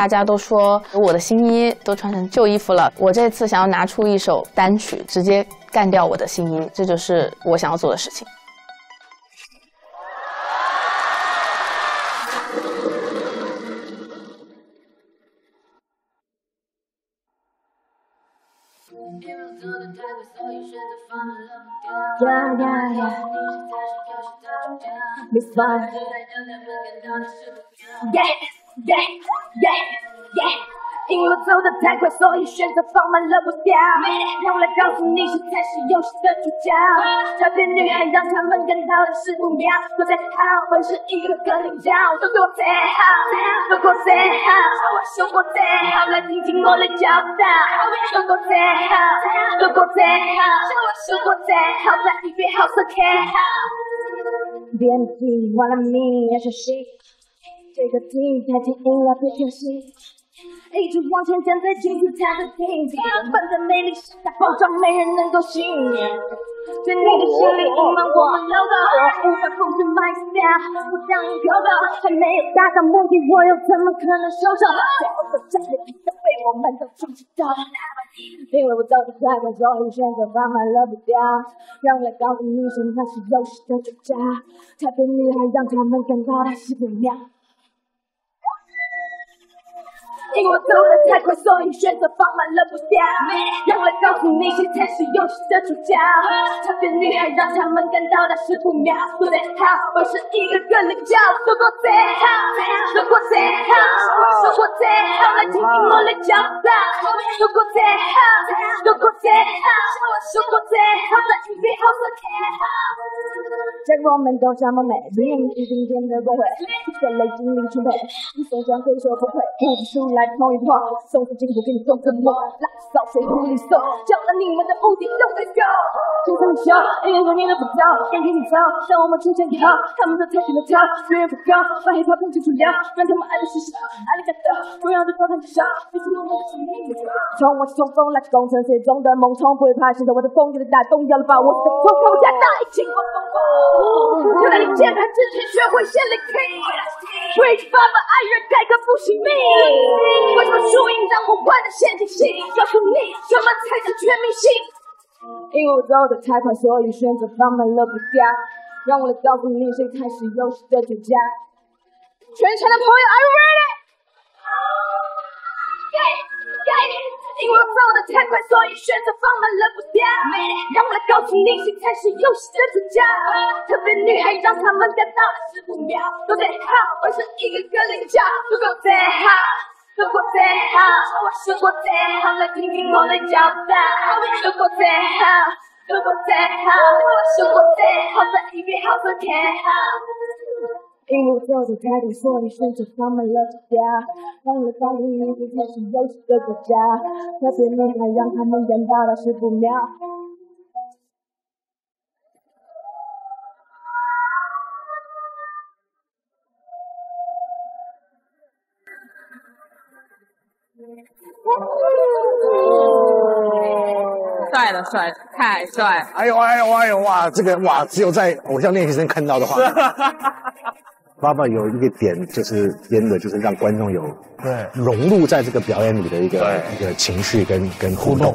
大家都说我的新衣都穿成旧衣服了，我这次想要拿出一首单曲，直接干掉我的新衣，这就是我想要做的事情。 因为走得太快，所以选择放慢了步调。用来告诉你，谁才是游戏的主角。这些女孩让他们感到了十五秒，多在好，会是一个个领教。都对我最好，都对我最好，生活最好，来听听我来教导。都对我最好，都对我最好，生活最好，来一杯好色开好。别听我的命，要学习这个听，太听赢了别偏心。 一直往前站在镜子下的镜子，本的魅力是大包装，没人能够信念。对你的心里充满我们唠叨，无法控制 my style， 不像一条狗，还没有达到目的，我又怎么可能收手？最后的战略已经被我们都注意到，因为我走得太快，所以选择放慢了步调。让我来告诉你，谁才是优秀的主角？特别女孩让他们感到她是怎样。 因为走得太快，所以选择放慢了步调。让我来告诉你，谁才是游戏的主角？这些女孩让他们感到的是不妙。做得好，我是一个个领教。做过最好，做过最好，做过最好，来听听我来教导。做过最好，做过最好，做过最好，在一杯好酒开好。结果我们都这么美，你一定变得不会，人类精力充沛，你总想推说不会，不输了。 来碰一碰，送出进步给你送什么？拉扫谁不理送？叫了你们的屋顶都没够。就算你笑，因为我念的不糟，感觉你糟。当我们出现以后，他们都抬起了头，自愿不高，把黑怕变成主流，让他们爱的是少，爱的感动，不要对方太少。你是我们的使命。从我冲锋来攻城，最终的梦从不会怕，现在我的风有点大，动摇了把我的空空加大，一起蹦蹦蹦。就在你键盘之前，学会先聆听。为爸爸爱人改革不惜命。 为什么输赢让我患了陷阱性？告诉你，什么才是全明星？因为我走得太快，所以选择放慢了步调。让我来告诉你，谁才是优秀的主角。全场的朋友 ，Are you ready？ 因为我走得太快，所以选择放慢了步调。让我来告诉你，谁才是优秀的主角。特别女孩让他们感到了十五秒。都最好，我是一个个领教。不够最好。 做过最好，做过最好，来听听我的教导。做过最好，做过最好，做过最好，在一杯好酒开好。因为我走得太快，所以选择放慢了步调。让我告诉你，这才是优秀的国家。特别厉害，让他们感到的是不妙。 帅了，帅了，太帅了！哎呦哎呦哎呦哇！这个哇，只有在偶像练习生看到的话。爸爸有一个点就是编的，就是让观众有融入在这个表演里的一个情绪跟互动。